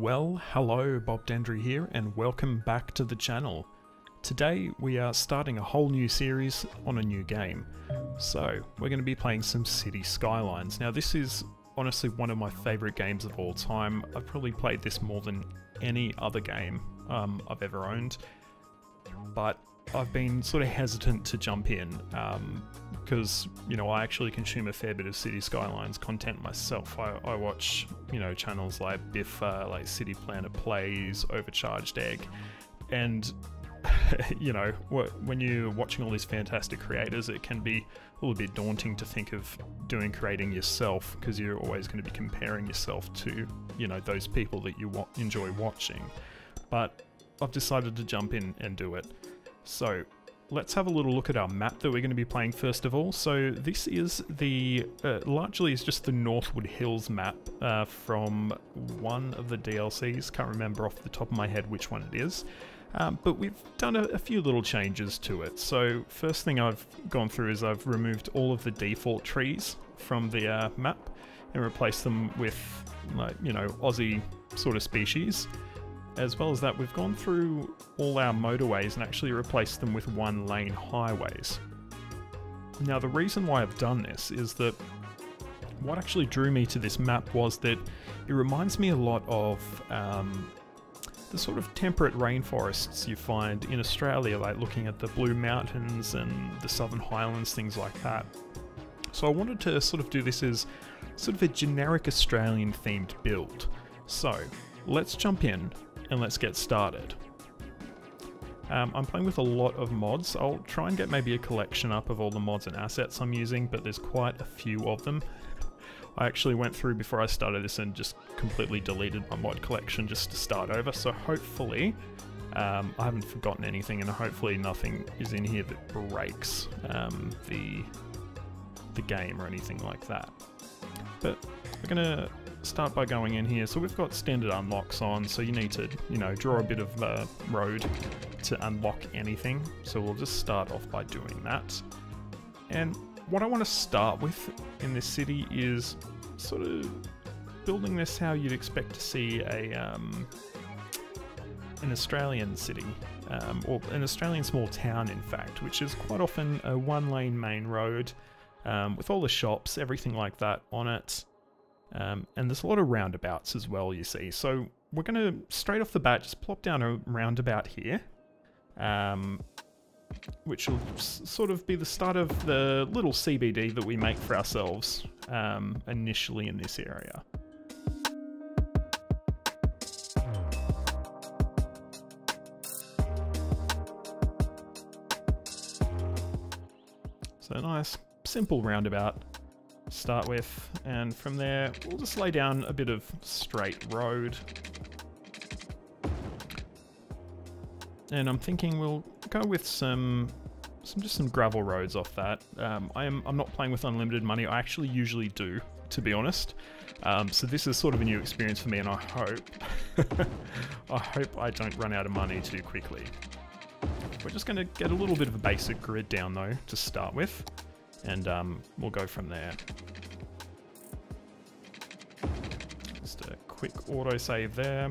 Well, hello, Bob Dendry here, and welcome back to the channel. Today we are starting a whole new series on a new game. So we're going to be playing some City Skylines. Now this is honestly one of my favourite games of all time. I've probably played this more than any other game I've ever owned, but I've been sort of hesitant to jump in because, you know, I actually consume a fair bit of City Skylines content myself. I watch, you know, channels like Biffa, like City Planner Plays, Overcharged Egg, and, you know, when you're watching all these fantastic creators, it can be a little bit daunting to think of creating yourself, because you're always going to be comparing yourself to, you know, those people that you enjoy watching. But I've decided to jump in and do it. So let's have a little look at our map that we're going to be playing first of all. So this is the, largely is just the Northwood Hills map from one of the DLCs. Can't remember off the top of my head which one it is. But we've done a few little changes to it. So first thing I've gone through is I've removed all of the default trees from the map and replaced them with, like, you know, Aussie sort of species. As well as that, we've gone through all our motorways and actually replaced them with one-lane highways. Now, the reason why I've done this is that what actually drew me to this map was that it reminds me a lot of the sort of temperate rainforests you find in Australia, like looking at the Blue Mountains and the Southern Highlands, things like that. So I wanted to sort of do this as sort of a generic Australian themed build. So let's jump in and let's get started. I'm playing with a lot of mods. I'll try and get maybe a collection up of all the mods and assets I'm using, but there's quite a few of them. I actually went through before I started this and just completely deleted my mod collection just to start over, so hopefully I haven't forgotten anything, and hopefully nothing is in here that breaks the game or anything like that. But we're gonna start by going in here. So we've got standard unlocks on, so you need to, you know, draw a bit of road to unlock anything. So we'll just start off by doing that. And what I want to start with in this city is sort of building this how you'd expect to see a an Australian city, or an Australian small town, in fact, which is quite often a one-lane main road with all the shops, everything like that on it. And there's a lot of roundabouts as well, you see. So we're gonna, straight off the bat, just plop down a roundabout here, which will sort of be the start of the little CBD that we make for ourselves initially in this area. So a nice simple roundabout start with, and from there we'll just lay down a bit of straight road, and I'm thinking we'll go with just some gravel roads off that. I'm not playing with unlimited money. I actually usually do, to be honest, so this is sort of a new experience for me, and I hope I don't run out of money too quickly. We're just going to get a little bit of a basic grid down though to start with, and we'll go from there. Just a quick autosave there.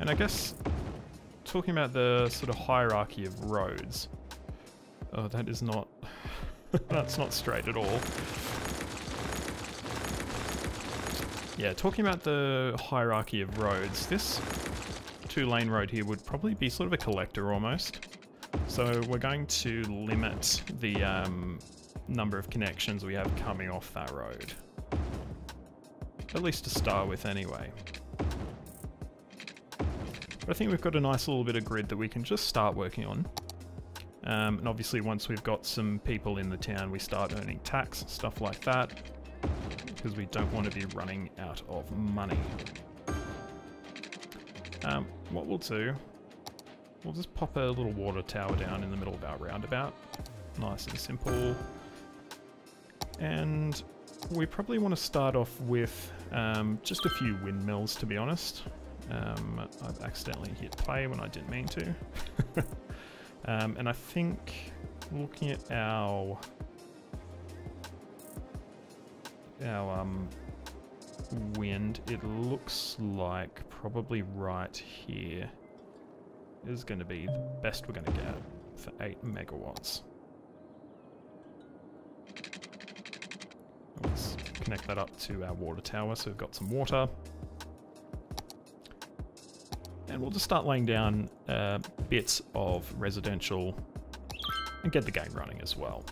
And I guess, talking about the sort of hierarchy of roads, oh, that is not, that's not straight at all. Yeah, talking about the hierarchy of roads, this two-lane road here would probably be sort of a collector almost. So we're going to limit the number of connections we have coming off that road, at least to start with anyway. But I think we've got a nice little bit of grid that we can just start working on, and obviously once we've got some people in the town, we start earning tax and stuff like that, because we don't want to be running out of money. What we'll do, we'll just pop a little water tower down in the middle of our roundabout. Nice and simple. And we probably want to start off with just a few windmills, to be honest. I've accidentally hit play when I didn't mean to. And I think looking at our our wind, it looks like probably right here is going to be the best we're going to get for 8 megawatts. Let's connect that up to our water tower so we've got some water. And we'll just start laying down bits of residential and get the game running as well.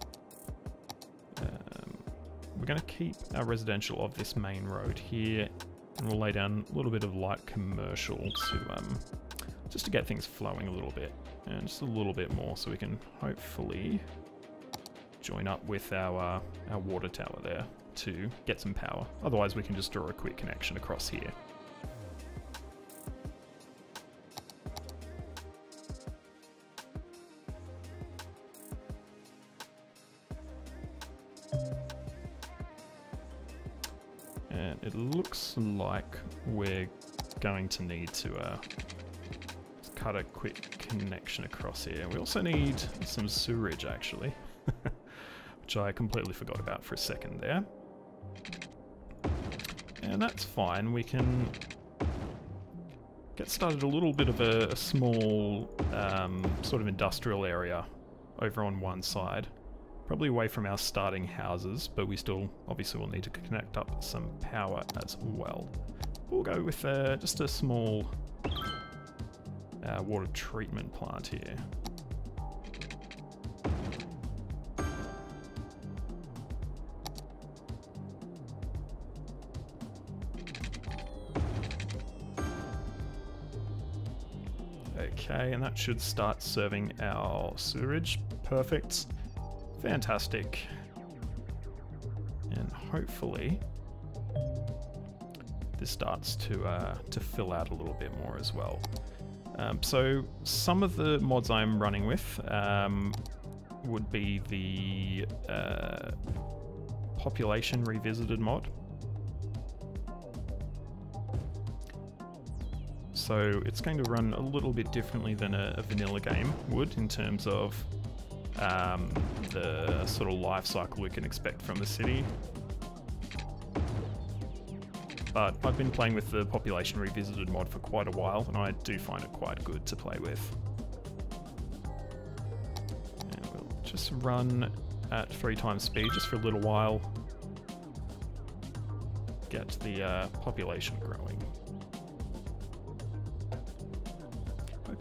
We're going to keep our residential of this main road here, and we'll lay down a little bit of light commercial to just to get things flowing a little bit, and just a little bit more, so we can hopefully join up with our water tower there to get some power. Otherwise, we can just draw a quick connection across here. And it looks like we're going to need to cut a quick connection across here. We also need some sewerage, actually, which I completely forgot about for a second there. And that's fine. We can get started a little bit of a small sort of industrial area over on one side. Probably away from our starting houses, but we still obviously will need to connect up some power as well. We'll go with just a small water treatment plant here. Okay, and that should start serving our sewerage. Perfect. Fantastic. And hopefully this starts to fill out a little bit more as well. So some of the mods I'm running with would be the Population Revisited mod. So it's going to run a little bit differently than a vanilla game would in terms of the sort of life cycle we can expect from the city. But I've been playing with the Population Revisited mod for quite a while, and I do find it quite good to play with. And we'll just run at 3 times speed just for a little while. Get the population growing.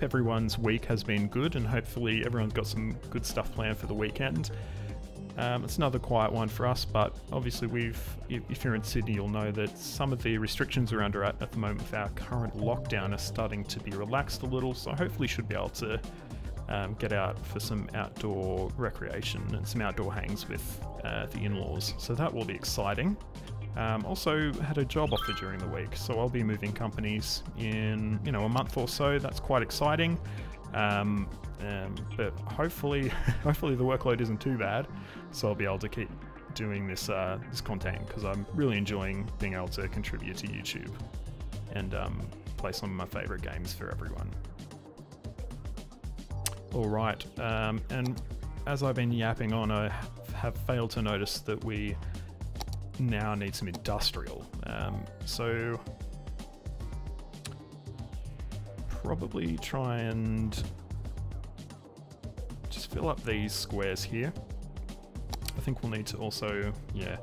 Everyone's week has been good, and hopefully everyone's got some good stuff planned for the weekend. It's another quiet one for us, but obviously if you're in Sydney, you'll know that some of the restrictions we're under at the moment with our current lockdown are starting to be relaxed a little, so hopefully should be able to get out for some outdoor recreation and some outdoor hangs with the in-laws, so that will be exciting. Also had a job offer during the week, so I'll be moving companies in, you know, a month or so. That's quite exciting, but hopefully the workload isn't too bad, so I'll be able to keep doing this this content, because I'm really enjoying being able to contribute to YouTube and play some of my favorite games for everyone. All right, and as I've been yapping on, I have failed to notice that we now need some industrial, so probably try and just fill up these squares here. I think we'll need to also, yeah,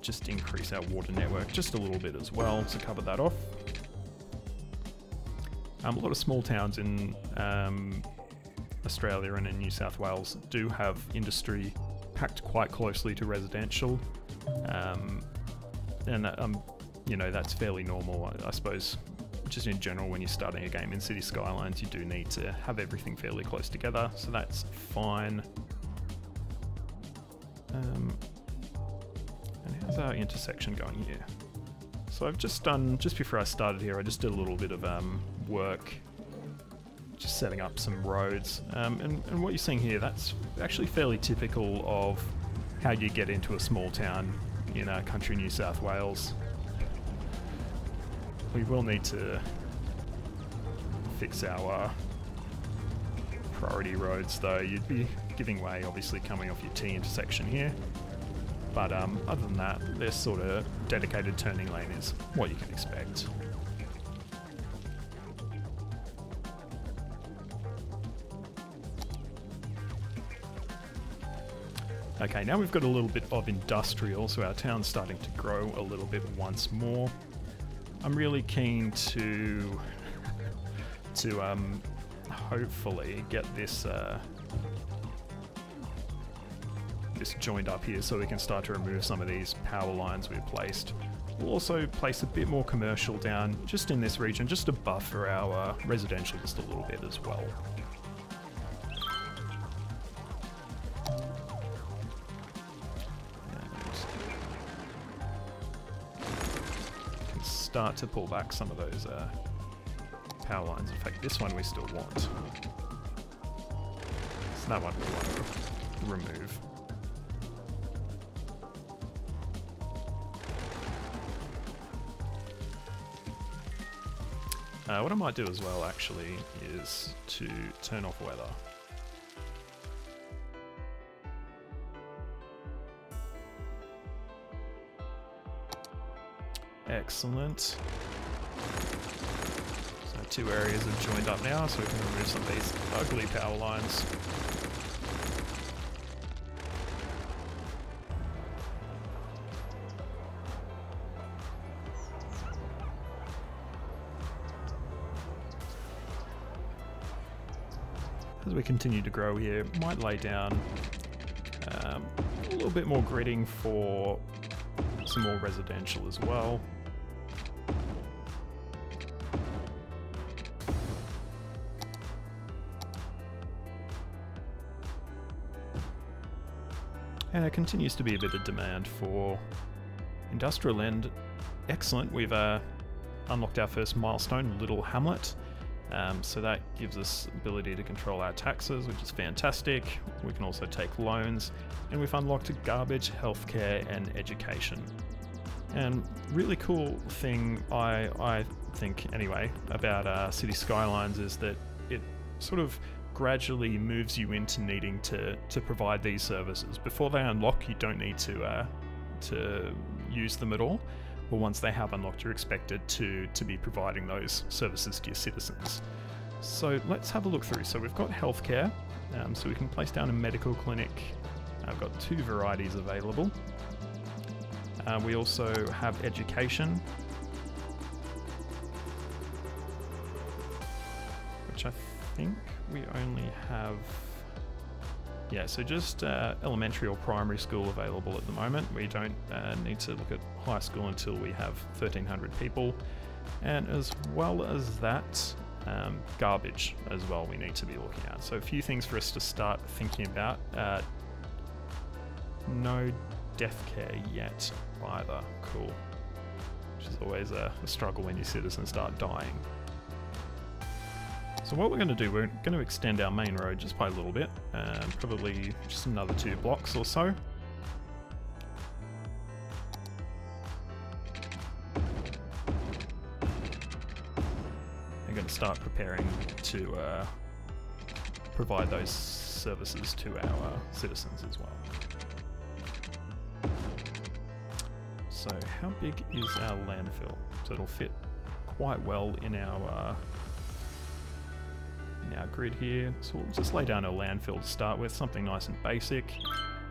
just increase our water network just a little bit as well to cover that off. A lot of small towns in Australia and in New South Wales do have industry packed quite closely to residential. And that, you know, that's fairly normal, I suppose. Just in general, when you're starting a game in City Skylines, you do need to have everything fairly close together, so that's fine. And how's our intersection going here? So I've just done, just before I started here, I just did a little bit of work, just setting up some roads. And what you're seeing here, that's actually fairly typical of how you get into a small town in country New South Wales. We will need to fix our priority roads though. You'd be giving way, obviously, coming off your T intersection here. But other than that, this sort of dedicated turning lane is what you can expect. Okay, now we've got a little bit of industrial, so our town's starting to grow a little bit once more. I'm really keen to hopefully get this this joined up here so we can start to remove some of these power lines we've placed. We'll also place a bit more commercial down just in this region, just to buffer our residential just a little bit as well. Start to pull back some of those power lines. In fact, this one we still want. So that one we want to remove. What I might do as well, actually, is to turn off weather. Excellent. So two areas have joined up now, so we can remove some of these ugly power lines. As we continue to grow here, might lay down a little bit more gridding for some more residential as well. And there continues to be a bit of demand for industrial end. Excellent, we've unlocked our first milestone, Little Hamlet. So that gives us ability to control our taxes, which is fantastic. We can also take loans. And we've unlocked garbage, healthcare, and education. And really cool thing, I think anyway, about City Skylines is that it sort of gradually moves you into needing to provide these services. Before they unlock, you don't need to use them at all, but once they have unlocked, you're expected to be providing those services to your citizens. So let's have a look through. So we've got healthcare, so we can place down a medical clinic. I've got two varieties available. We also have education, which I think we only have, yeah, so just elementary or primary school available at the moment. We don't need to look at high school until we have 1,300 people. And as well as that, garbage as well we need to be looking at. So a few things for us to start thinking about. No death care yet either, cool. Which is always a struggle when your citizens start dying. So what we're going to do, we're going to extend our main road just by a little bit, probably just another 2 blocks or so. I'm going to start preparing to provide those services to our citizens as well. So how big is our landfill? So it'll fit quite well in our grid here, so we'll just lay down a landfill to start with, something nice and basic.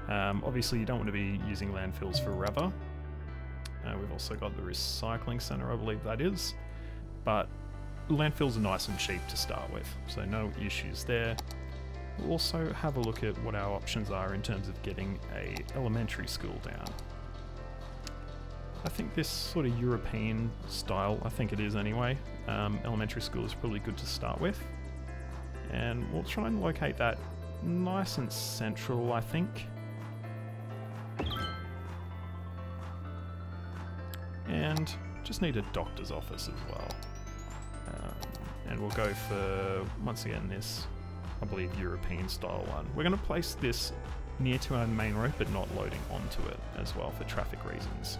Obviously you don't want to be using landfills forever. We've also got the recycling centre, I believe that is, but landfills are nice and cheap to start with, so no issues there. We'll also have a look at what our options are in terms of getting a elementary school down. I think this sort of European style, I think it is anyway, elementary school is probably good to start with. And we'll try and locate that nice and central, I think. And just need a doctor's office as well. And we'll go for, once again, this, I believe, European style one. We're going to place this near to our main road, but not loading onto it as well for traffic reasons.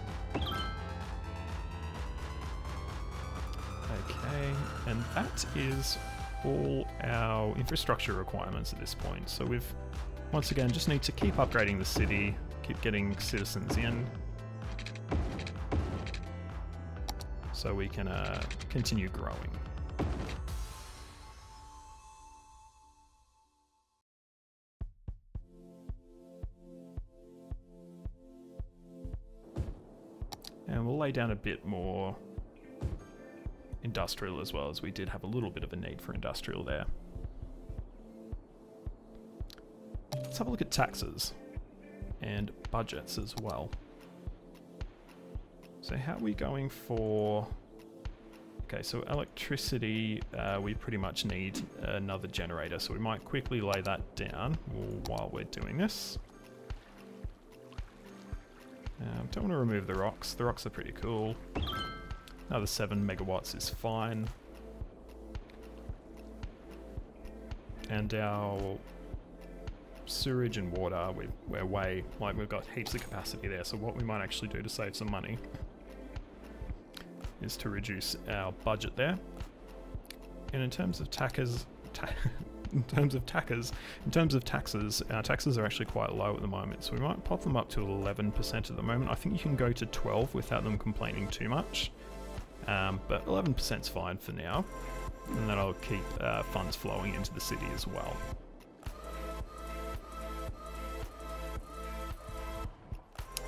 Okay, and that is all our infrastructure requirements at this point. So we've once again just need to keep upgrading the city, keep getting citizens in so we can continue growing. And we'll lay down a bit more industrial as well, as we did have a little bit of a need for industrial there. Let's have a look at taxes and budgets as well. So how are we going for... Okay, so electricity, we pretty much need another generator, so we might quickly lay that down while we're doing this. Don't want to remove the rocks. The rocks are pretty cool. Another 7 megawatts is fine. And our sewage and water, we're way, like, we've got heaps of capacity there, so what we might actually do to save some money is to reduce our budget there. And in terms of taxes, our taxes are actually quite low at the moment, so we might pop them up to 11% at the moment. I think you can go to 12 without them complaining too much, but 11% is fine for now, and that'll keep funds flowing into the city as well.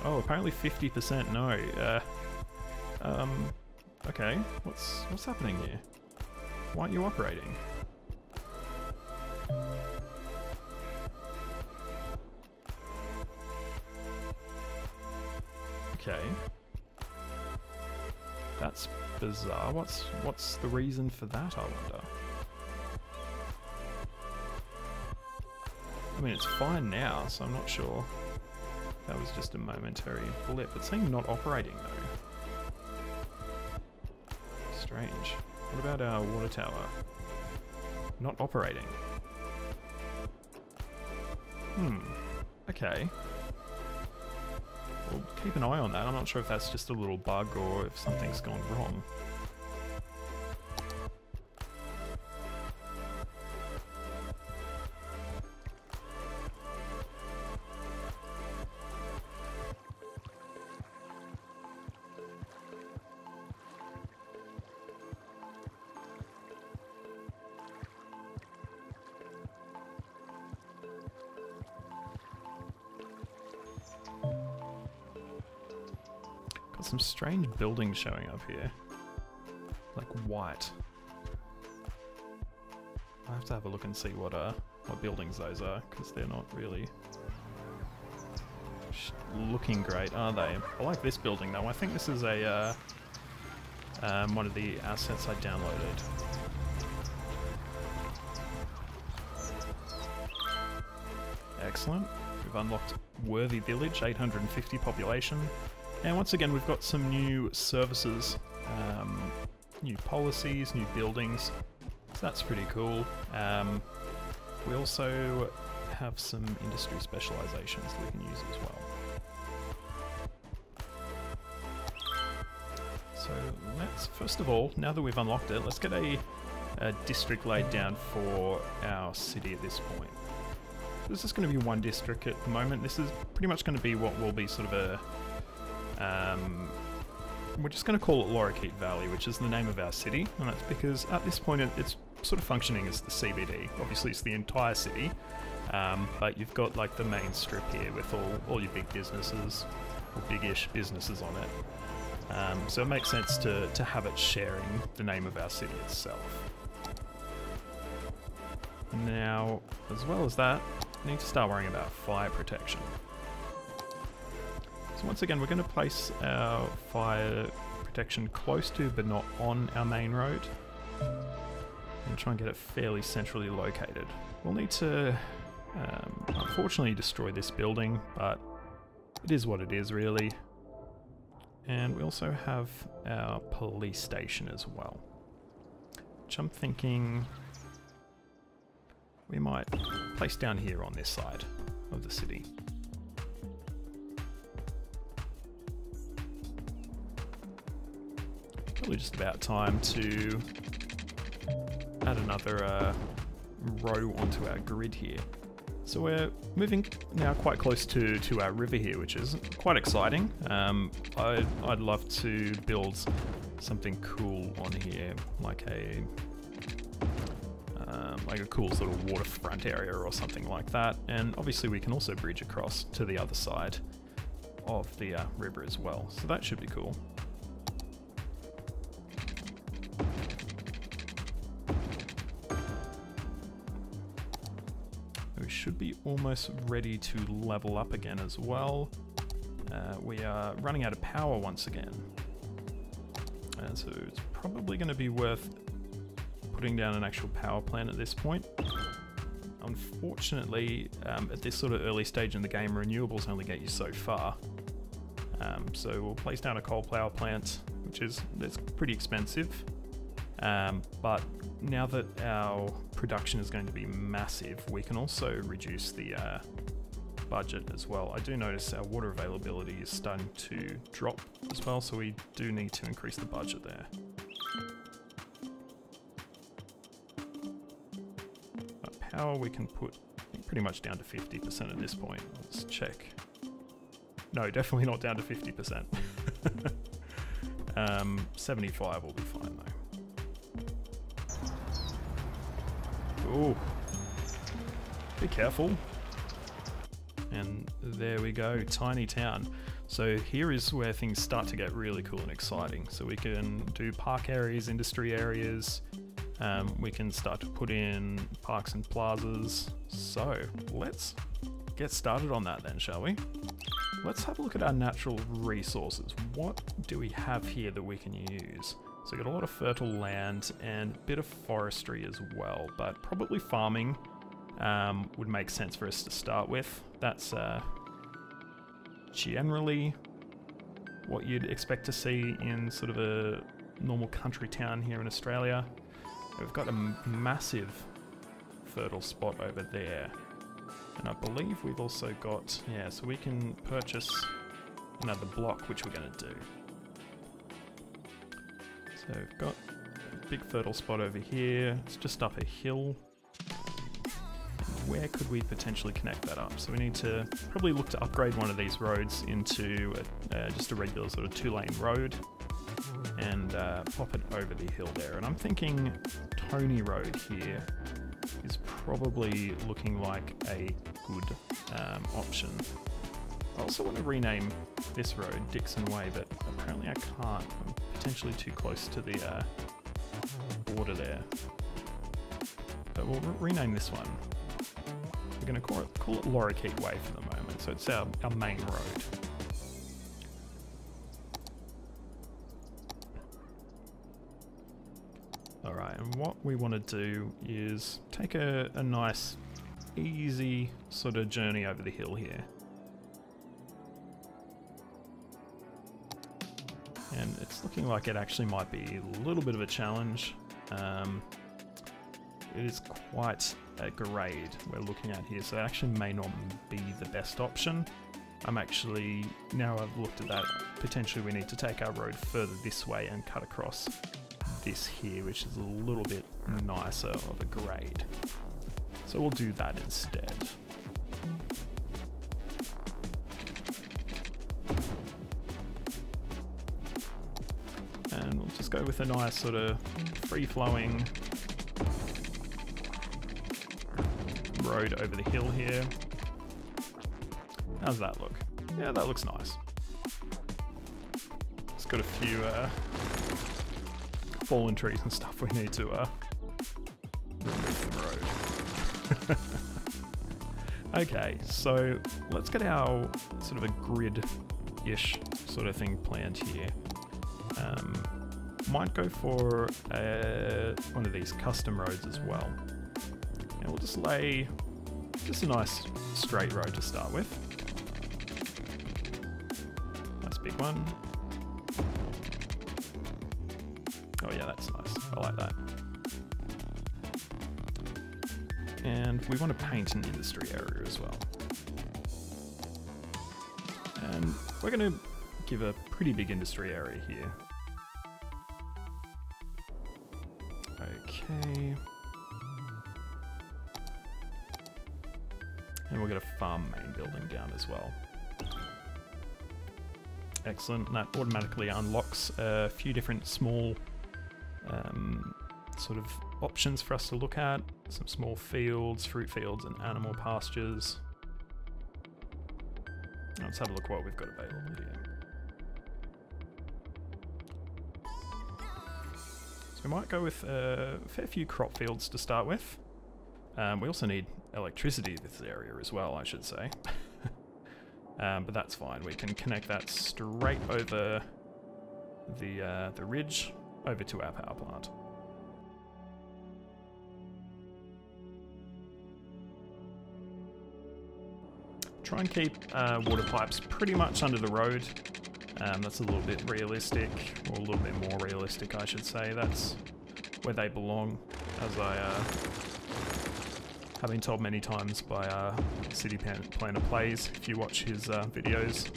Oh, apparently 50%, no. Okay, what's happening here? Why aren't you operating? Okay. That's bizarre. What's the reason for that, I wonder? I mean, it's fine now, so I'm not sure. That was just a momentary blip. It's saying not operating, though. Strange. What about our water tower? Not operating. Okay. We'll keep an eye on that. I'm not sure if that's just a little bug or if something's gone wrong. Some strange buildings showing up here, like white. I have to have a look and see what buildings those are, because they're not really looking great, are they? I like this building though. I think this is a one of the assets I downloaded. Excellent. We've unlocked Worthy Village, 850 population. And once again, we've got some new services, new policies, new buildings, so that's pretty cool. We also have some industry specializations that we can use as well. So let's, first of all, now that we've unlocked it, let's get a district laid down for our city at this point. This is going to be one district at the moment. This is pretty much going to be what will be sort of a... we're just going to call it Lorikeet Valley, which is the name of our city, and that's because at this point it's sort of functioning as the CBD. Obviously it's the entire city, but you've got like the main strip here with all your big businesses, or big-ish businesses on it. So it makes sense to have it sharing the name of our city itself. Now, as well as that, we need to start worrying about fire protection. So once again, we're going to place our fire protection close to but not on our main road, and try and get it fairly centrally located. We'll need to unfortunately destroy this building, but it is what it is really. And we also have our police station as well, which I'm thinking we might place down here on this side of the city. Probably just about time to add another row onto our grid here. So we're moving now quite close to our river here, which is quite exciting. I'd love to build something cool on here, like a cool sort of waterfront area or something like that. And obviously we can also bridge across to the other side of the river as well. So that should be cool. We should be almost ready to level up again as well. We are running out of power once again. And so it's probably going to be worth putting down an actual power plant at this point. Unfortunately, at this sort of early stage in the game, renewables only get you so far. So we'll place down a coal power plant, which is pretty expensive. But now that our production is going to be massive, we can also reduce the budget as well. I do notice our water availability is starting to drop as well, so we do need to increase the budget there. Power we can put pretty much down to 50% at this point. Let's check. No, definitely not down to 50%. 75 will be fine though. Ooh. Be careful. And there we go, tiny town. So here is where things start to get really cool and exciting. So we can do park areas, industry areas. We can start to put in parks and plazas. So let's get started on that then, shall we? Let's have a look at our natural resources. What do we have here that we can use? So we've got a lot of fertile land and a bit of forestry as well, but probably farming would make sense for us to start with. That's generally what you'd expect to see in sort of a normal country town here in Australia. We've got a massive fertile spot over there, and I believe we've also got, yeah, so we can purchase another block, which we're going to do. So we've got a big fertile spot over here. It's just up a hill. Where could we potentially connect that up? So we need to probably look to upgrade one of these roads into just a regular sort of two-lane road, and pop it over the hill there. And I'm thinking Tony Road here is probably looking like a good option. I also want to rename this road Dixon Way, but apparently I can't. I'm potentially too close to the border there. But we'll rename this one. We're going to call it Lorikeet Way for the moment, so it's our main road. And what we want to do is take a nice, easy sort of journey over the hill here. And it's looking like it actually might be a little bit of a challenge. It is quite a grade we're looking at here, so it actually may not be the best option. I'm actually, now I've looked at that, potentially we need to take our road further this way and cut across this here, which is a little bit nicer of a grade. So we'll do that instead. And we'll just go with a nice sort of free-flowing road over the hill here. How's that look? Yeah, that looks nice. It's got a few fallen trees and stuff we need to remove the road. Okay, so let's get our sort of a grid-ish sort of thing planned here. Might go for one of these custom roads as well. And we'll just lay just a nice straight road to start with. Nice big one. Oh yeah, that's nice. I like that. And we want to paint an industry area as well. And we're going to give a pretty big industry area here. Okay. And we'll get a farm main building down as well. Excellent, and that automatically unlocks a few different small sort of options for us to look at. Some small fields, fruit fields, and animal pastures. Now let's have a look what we've got available here. So we might go with a fair few crop fields to start with. We also need electricity in this area as well, I should say. But that's fine. We can connect that straight over the ridge over to our power plant. Try and keep water pipes pretty much under the road. That's a little bit realistic, or a little bit more realistic, I should say. That's where they belong, as I have been told many times by City Planner Plays, if you watch his videos.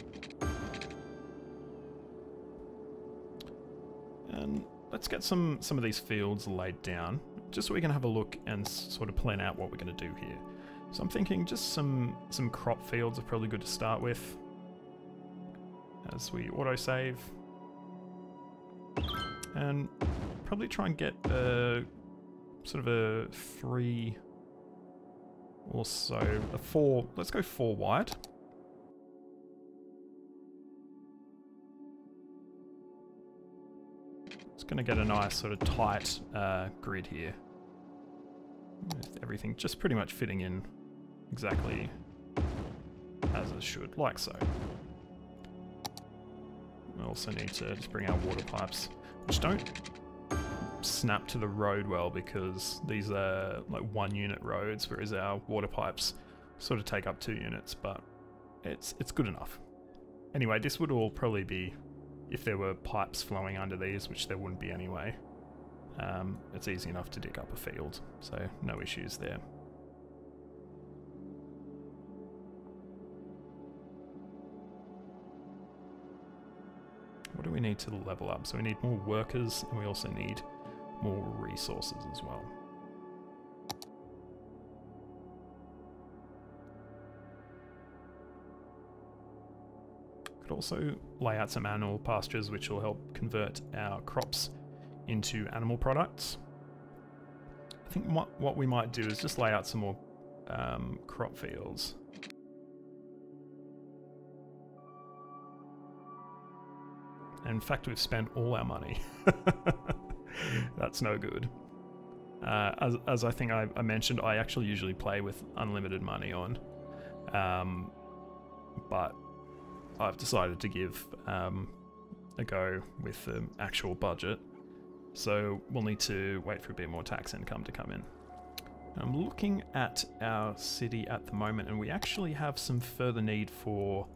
And let's get some of these fields laid down, just so we can have a look and sort of plan out what we're going to do here. So I'm thinking just some crop fields are probably good to start with, as we autosave. And probably try and get a, sort of a three... Also, a four, let's go four wide. It's going to get a nice sort of tight grid here. With everything just pretty much fitting in exactly as it should, like so. We also need to just bring our water pipes, which don't snap to the road well, because these are like 1-unit roads, whereas our water pipes sort of take up 2 units, but it's good enough. Anyway, this would all probably be if there were pipes flowing under these, which there wouldn't be anyway. It's easy enough to dig up a field, so no issues there. What do we need to level up? So we need more workers, and we also need more resources as well. Could also lay out some animal pastures, which will help convert our crops into animal products. I think what we might do is just lay out some more crop fields. In fact, we've spent all our money. That's no good. As I think I mentioned, I actually usually play with unlimited money on, but I've decided to give a go with the actual budget, so we'll need to wait for a bit more tax income to come in. I'm looking at our city at the moment, and we actually have some further need for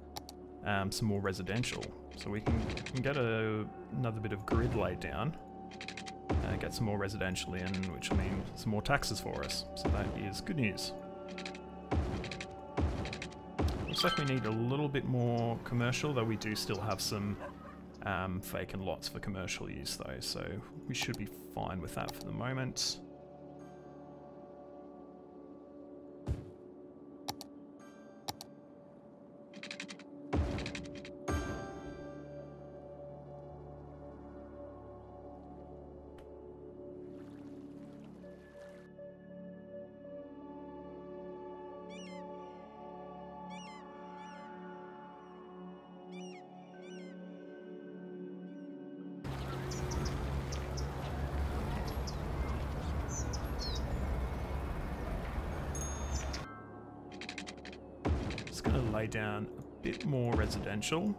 some more residential, so we can get another bit of grid laid down. Get some more residential in, which will mean some more taxes for us, so that is good news. Looks like we need a little bit more commercial, though we do still have some vacant lots for commercial use though, so we should be fine with that for the moment. Down a bit more residential,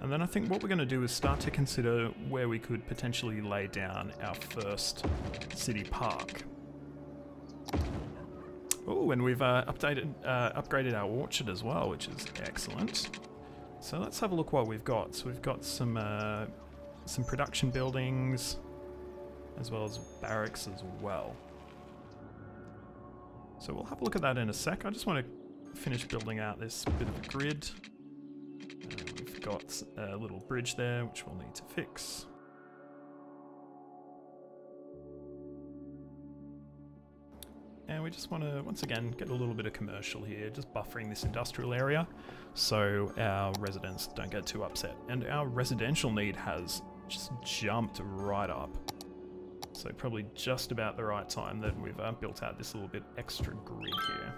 and then I think what we're going to do is start to consider where we could potentially lay down our first city park. Oh, and we've upgraded our orchard as well, which is excellent. So let's have a look what we've got. So we've got some production buildings, as well as barracks as well. So we'll have a look at that in a sec. I just want to finish building out this bit of a grid. We've got a little bridge there which we'll need to fix. And we just want to, once again, get a little bit of commercial here, just buffering this industrial area so our residents don't get too upset. And our residential need has just jumped right up. So probably just about the right time that we've built out this little bit extra grid here.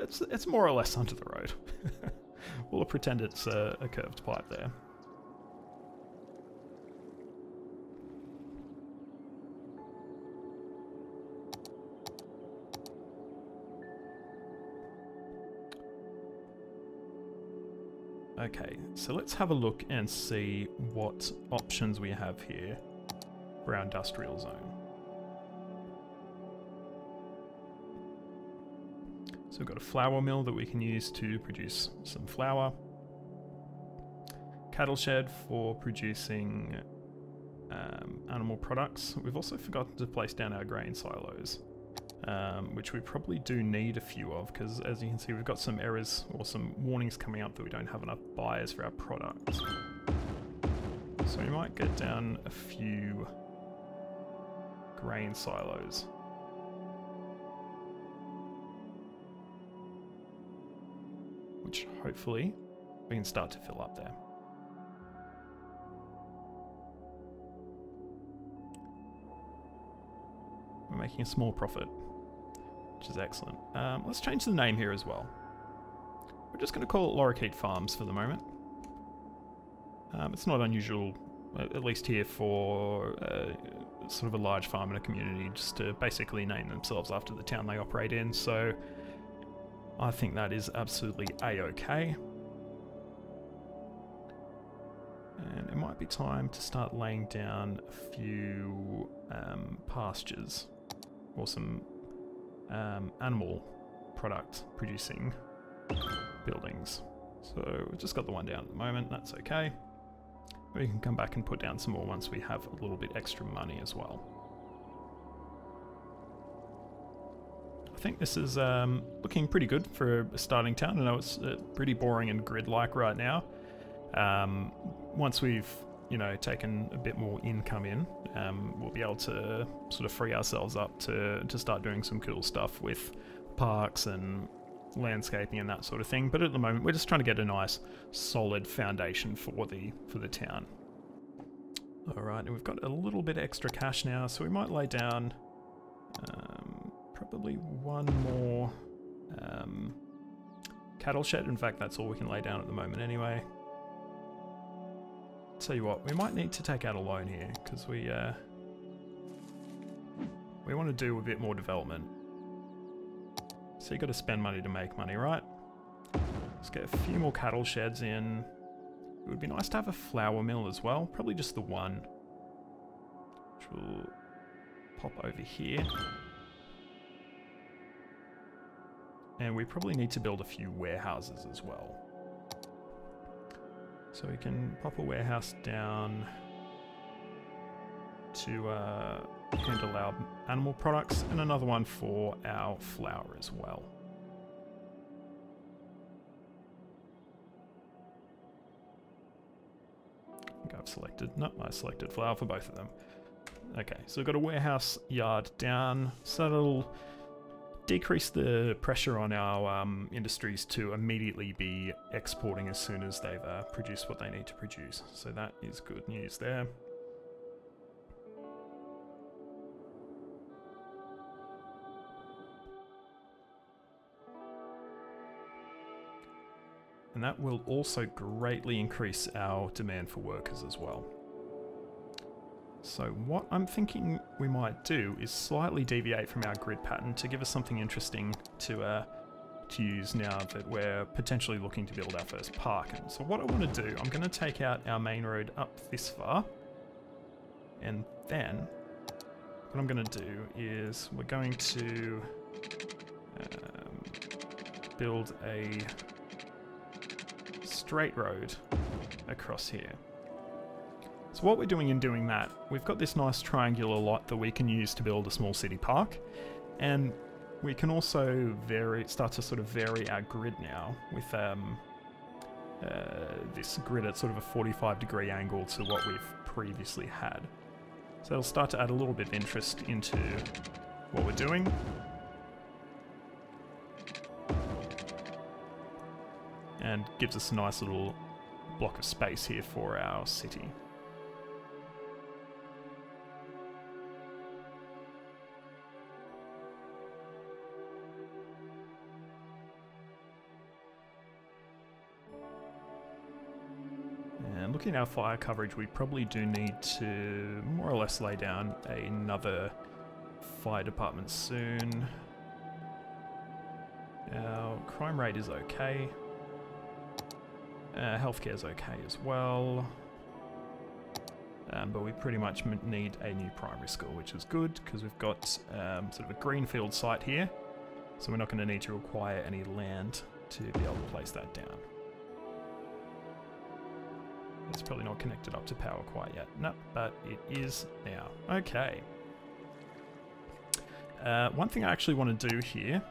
It's more or less under the road. We'll pretend it's a curved pipe there. Okay, so let's have a look and see what options we have here for our industrial zone. So we've got a flour mill that we can use to produce some flour. Cattle shed for producing animal products. We've also forgotten to place down our grain silos, which we probably do need a few of, because as you can see, we've got some errors or some warnings coming up that we don't have enough buyers for our products. So we might get down a few grain silos. Which hopefully we can start to fill up there. We're making a small profit, which is excellent. Let's change the name here as well. We're just going to call it Lorikeet Farms for the moment. It's not unusual, at least here, for sort of a large farm in a community just to basically name themselves after the town they operate in, so I think that is absolutely a-okay. And it might be time to start laying down a few pastures or some animal product producing buildings. So we've just got the one down at the moment, that's okay. We can come back and put down some more once we have a little bit extra money as well. I think this is looking pretty good for a starting town. I know it's pretty boring and grid-like right now. Once we've, you know, taken a bit more income in, we'll be able to sort of free ourselves up to start doing some cool stuff with parks and landscaping and that sort of thing. But at the moment, we're just trying to get a nice, solid foundation for the town. All right, and we've got a little bit extra cash now, so we might lay down. Probably one more cattle shed. In fact, that's all we can lay down at the moment anyway. Tell you what, we might need to take out a loan here because we want to do a bit more development. So you got to spend money to make money, right? Let's get a few more cattle sheds in. It would be nice to have a flour mill as well. Probably just the one. Which will pop over here. And we probably need to build a few warehouses as well. So we can pop a warehouse down to handle our animal products and another one for our flour as well. I think I've selected, no, I selected flour for both of them. Okay, so we've got a warehouse yard down, so that'll decrease the pressure on our industries to immediately be exporting as soon as they've produced what they need to produce. So that is good news there. And that will also greatly increase our demand for workers as well. So what I'm thinking we might do is slightly deviate from our grid pattern to give us something interesting to use now that we're potentially looking to build our first park. And so what I want to do, I'm going to take out our main road up this far, and then what I'm going to do is we're going to build a straight road across here. So what we're doing in doing that, we've got this nice triangular lot that we can use to build a small city park, and we can also start to sort of vary our grid now with this grid at sort of a 45-degree angle to what we've previously had. So that'll start to add a little bit of interest into what we're doing. And gives us a nice little block of space here for our city. And looking at our fire coverage, we probably do need to more or less lay down another fire department soon. Our crime rate is okay. Healthcare is okay as well, but we pretty much need a new primary school, which is good because we've got sort of a greenfield site here, so we're not going to need to acquire any land to be able to place that down. It's probably not connected up to power quite yet, no, but it is now. Okay. One thing I actually want to do here,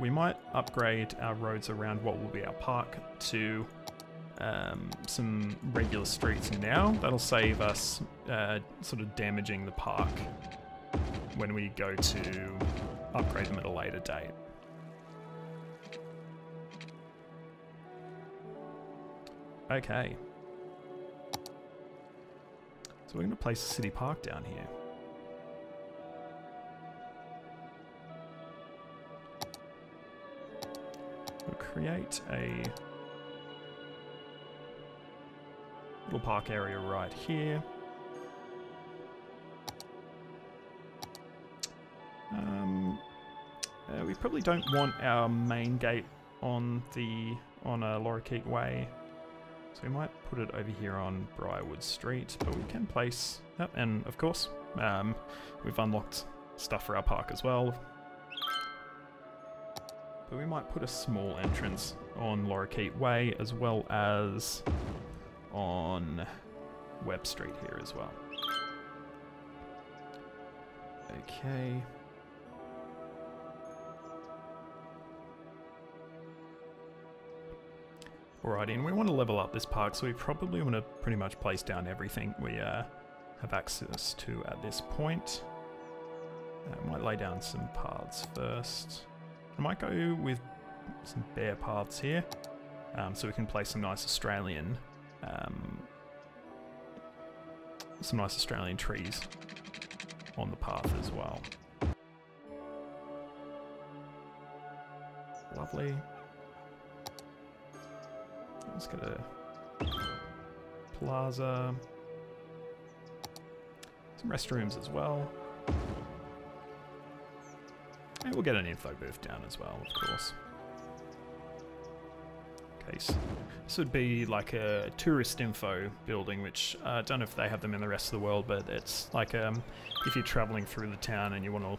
we might upgrade our roads around what will be our park to some regular streets now. That'll save us sort of damaging the park when we go to upgrade them at a later date. Okay. So we're going to place a city park down here. We'll create a little park area right here. We probably don't want our main gate on Lorikeet Way, so we might put it over here on Briarwood Street. But we can place, oh, and of course, we've unlocked stuff for our park as well. But we might put a small entrance on Lorikeet Way as well as on Webb Street here as well. Okay. Alrighty, and we want to level up this park, so we probably want to pretty much place down everything we have access to at this point. I might lay down some paths first. I might go with some bare paths here, so we can place some nice Australian trees on the path as well. Lovely. Let's get a plaza. Some restrooms as well. And we'll get an info booth down as well, of course. This would be like a tourist info building, which I don't know if they have them in the rest of the world, but it's like if you're traveling through the town and you want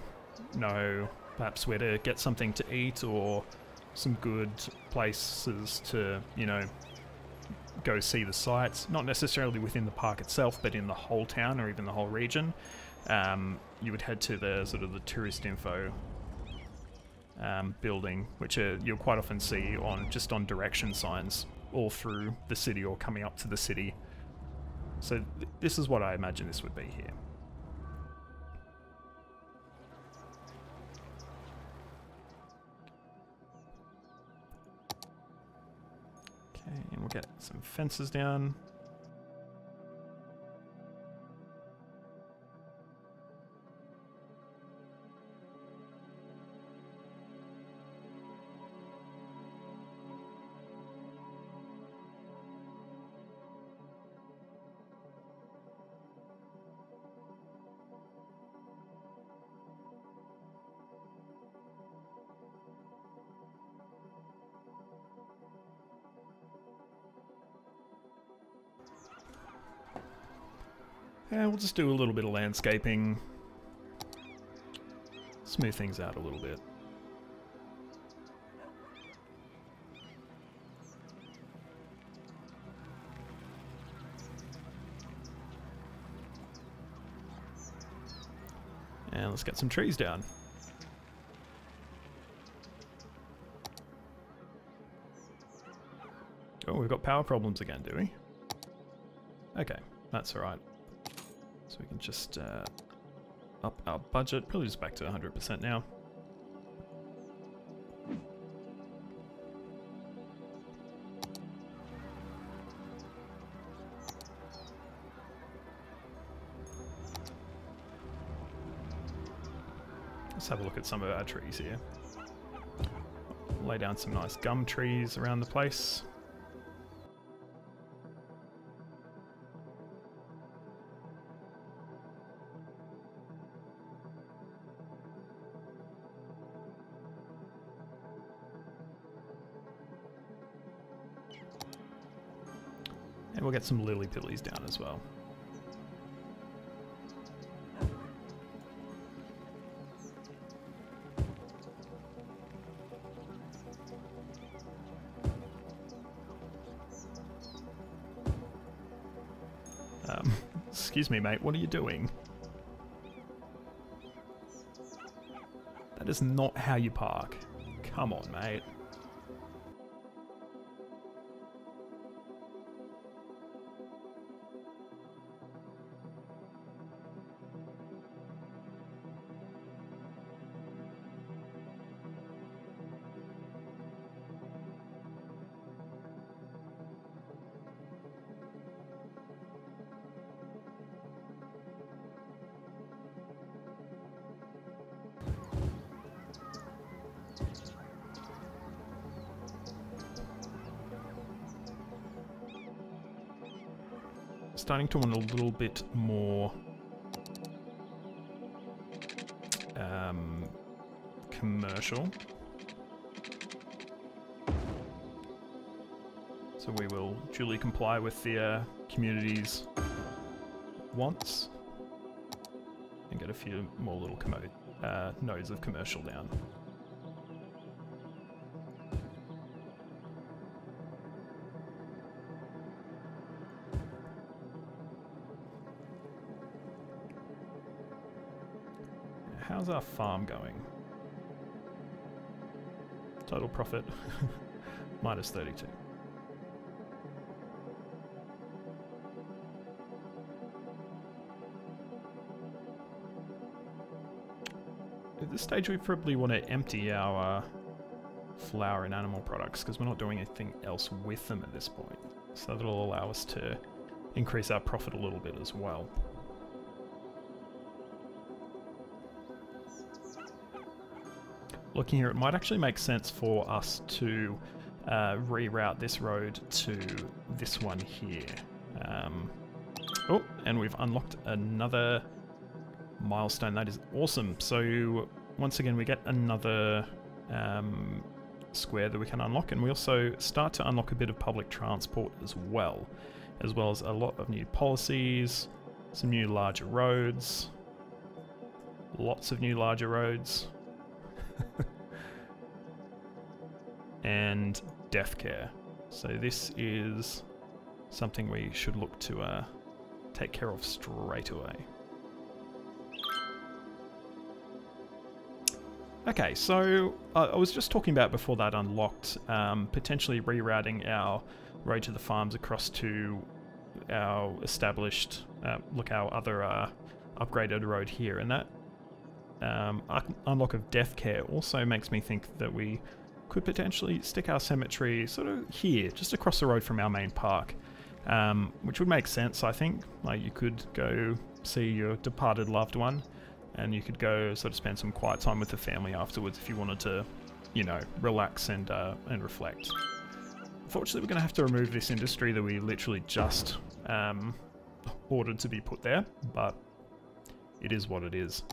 to know perhaps where to get something to eat or some good places to, you know, go see the sights, not necessarily within the park itself, but in the whole town or even the whole region, you would head to the sort of the tourist info building, which you'll quite often see on direction signs all through the city or coming up to the city. So this is what I imagine this would be here. Okay, and we'll get some fences down. Yeah, we'll just do a little bit of landscaping, smooth things out a little bit. And let's get some trees down. Oh, we've got power problems again, do we? Okay, that's all right. So we can just up our budget, probably just back to 100% now. Let's have a look at some of our trees here. Lay down some nice gum trees around the place. And we'll get some lily pillies down as well. Excuse me, mate, what are you doing? That is not how you park. Come on, mate. Starting to want a little bit more commercial. So we will duly comply with the community's wants and get a few more little nodes of commercial down. How's our farm going? Total profit minus 32. At this stage we probably want to empty our flower and animal products because we're not doing anything else with them at this point. So that'll allow us to increase our profit a little bit as well. Looking here, it might actually make sense for us to reroute this road to this one here. Oh, and we've unlocked another milestone. That is awesome. So once again, we get another square that we can unlock, and we also start to unlock a bit of public transport as well as a lot of new policies, some new larger roads, lots of new larger roads. And death care. So this is something we should look to take care of straight away. Okay, so I was just talking about before that unlocked potentially rerouting our road to the farms across to our established our other upgraded road here, and that unlock of death care also makes me think that we could potentially stick our cemetery sort of here, just across the road from our main park, which would make sense, I think. Like, you could go see your departed loved one, and you could go sort of spend some quiet time with the family afterwards if you wanted to, you know, relax and reflect. Unfortunately, we're going to have to remove this industry that we literally just ordered to be put there, but it is what it is.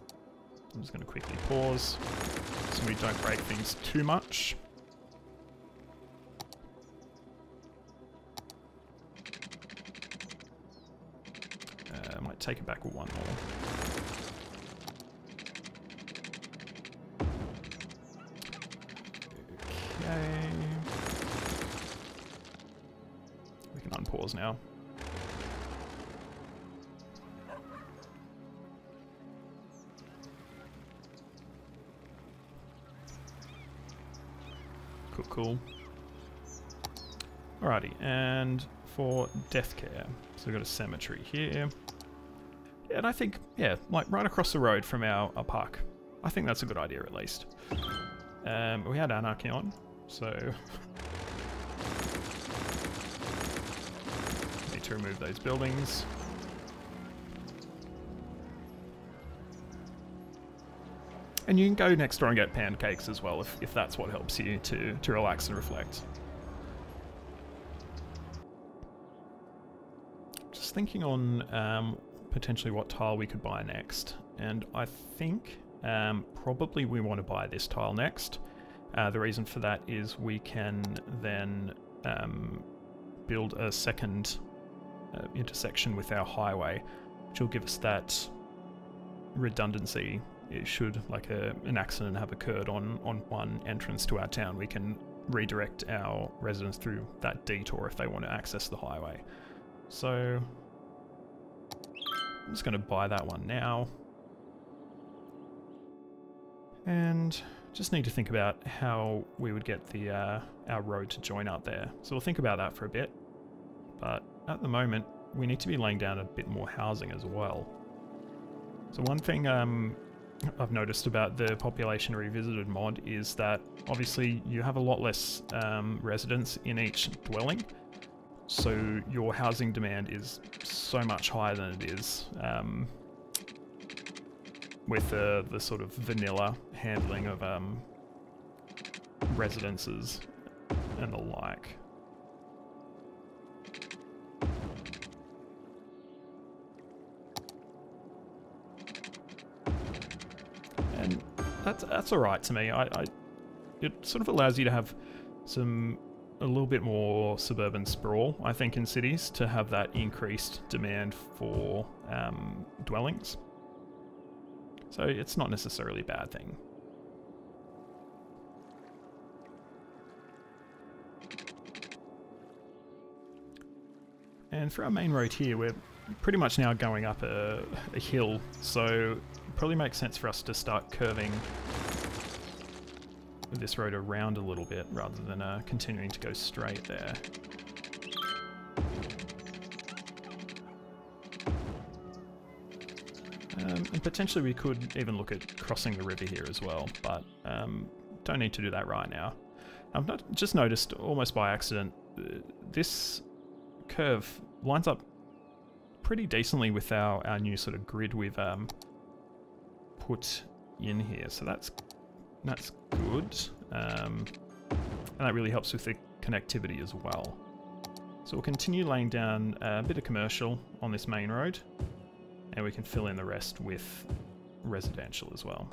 I'm just going to quickly pause so we don't break things too much. I might take it back with one more. Okay. We can unpause now. Cool. Alrighty, and for death care, so we've got a cemetery here, And I think, yeah, like right across the road from our park. I think that's a good idea at least. We had Anarchy on, so... need to remove those buildings. And you can go next door and get pancakes as well, if that's what helps you to relax and reflect. Just thinking on potentially what tile we could buy next. And I think probably we want to buy this tile next. The reason for that is we can then build a second intersection with our highway, which will give us that redundancy. It should, like an accident have occurred on one entrance to our town, we can redirect our residents through that detour if they want to access the highway. So I'm just going to buy that one now. And just need to think about how we would get the our road to join up there. So we'll think about that for a bit. But at the moment, we need to be laying down a bit more housing as well. So one thing... I've noticed about the Population Revisited mod is that obviously you have a lot less residents in each dwelling, so your housing demand is so much higher than it is with the sort of vanilla handling of residences and the like. That's alright to me. It sort of allows you to have a little bit more suburban sprawl, I think, in cities, to have that increased demand for dwellings. So it's not necessarily a bad thing. And for our main road here, we're pretty much now going up a hill, so... probably makes sense for us to start curving this road around a little bit rather than continuing to go straight there. And potentially we could even look at crossing the river here as well, but don't need to do that right now. I've just noticed almost by accident this curve lines up pretty decently with our new sort of grid we've put in here, so that's good, and that really helps with the connectivity as well. So we'll continue laying down a bit of commercial on this main road, and we can fill in the rest with residential as well.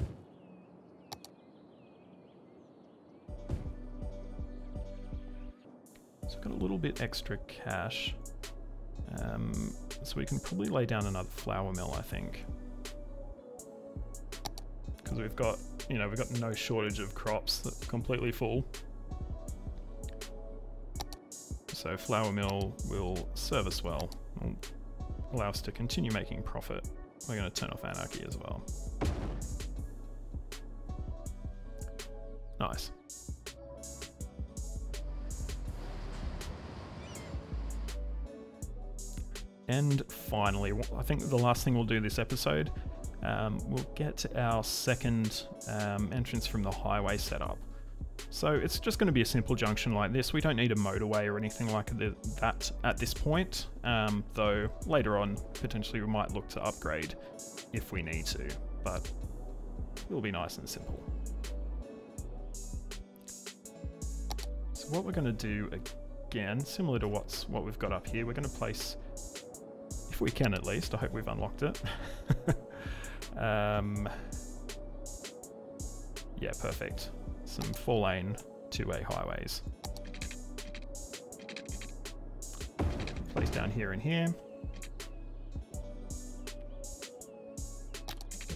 So I've got a little bit extra cash, so we can probably lay down another flour mill, I think. Because we've got, you know, we've got no shortage of crops that are completely full. So flour mill will serve us well. It'll allow us to continue making profit. We're going to turn off Anarchy as well. Nice. And finally, I think the last thing we'll do this episode, we'll get our second entrance from the highway set up. So it's just going to be a simple junction like this. We don't need a motorway or anything like that at this point, though later on potentially we might look to upgrade if we need to, but it'll be nice and simple. So what we're going to do again, similar to what we've got up here, we're going to place, if we can at least, I hope we've unlocked it. Yeah, perfect. Some 4-lane, 2-way highways. Place down here and here.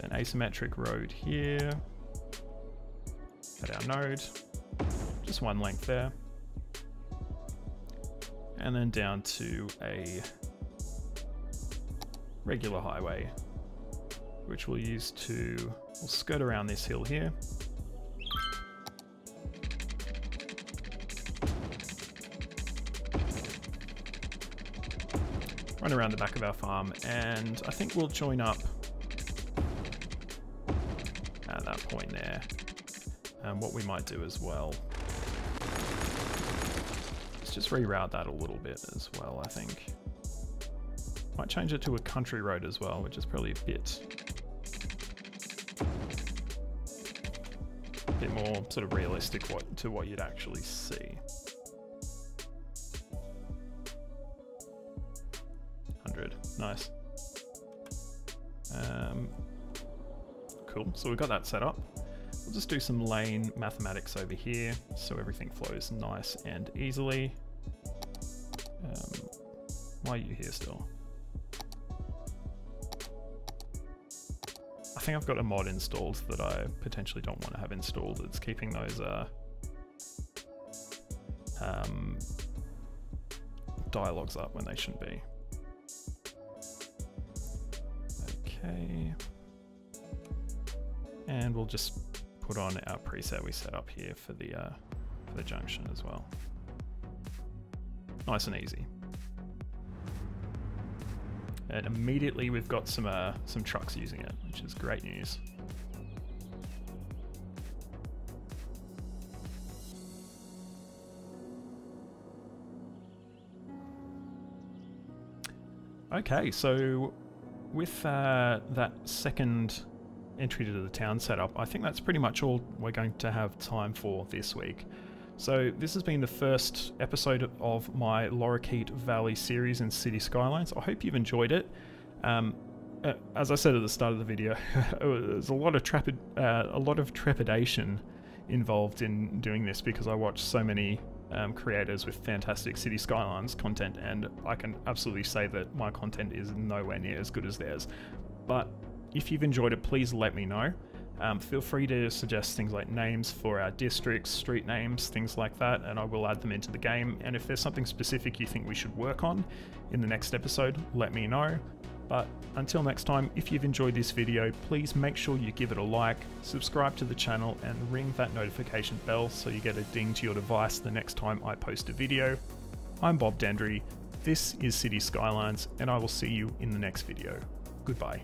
An asymmetric road here. At our node. Just one length there. And then down to a regular highway, which we'll use to, we'll skirt around this hill here. coming around the back of our farm, and I think we'll join up at that point there. And what we might do as well, let's just reroute that a little bit as well, I think. Might change it to a country road as well, which is probably a bit more sort of realistic to what you'd actually see. 100, nice. Cool, so we've got that set up. We'll just do some lane mathematics over here so everything flows nice and easily. Why are you here still? I think I've got a mod installed that I potentially don't want to have installed. It's keeping those dialogues up when they shouldn't be. Okay. And we'll just put on our preset we set up here for the junction as well. Nice and easy. And immediately we've got some trucks using it, which is great news. Okay, so with that second entry to the town setup, I think that's pretty much all we're going to have time for this week. So this has been the first episode of my Lorikeet Valley series in City Skylines. I hope you've enjoyed it. As I said at the start of the video, there's a lot of trepidation involved in doing this because I watch so many creators with fantastic City Skylines content, and I can absolutely say that my content is nowhere near as good as theirs. But if you've enjoyed it, please let me know. Feel free to suggest things like names for our districts, street names, things like that, and I will add them into the game. And if there's something specific you think we should work on in the next episode, let me know. But until next time, if you've enjoyed this video, please make sure you give it a like, subscribe to the channel, and ring that notification bell so you get a ding to your device the next time I post a video. I'm Bob Dendry, this is City Skylines, and I will see you in the next video. Goodbye.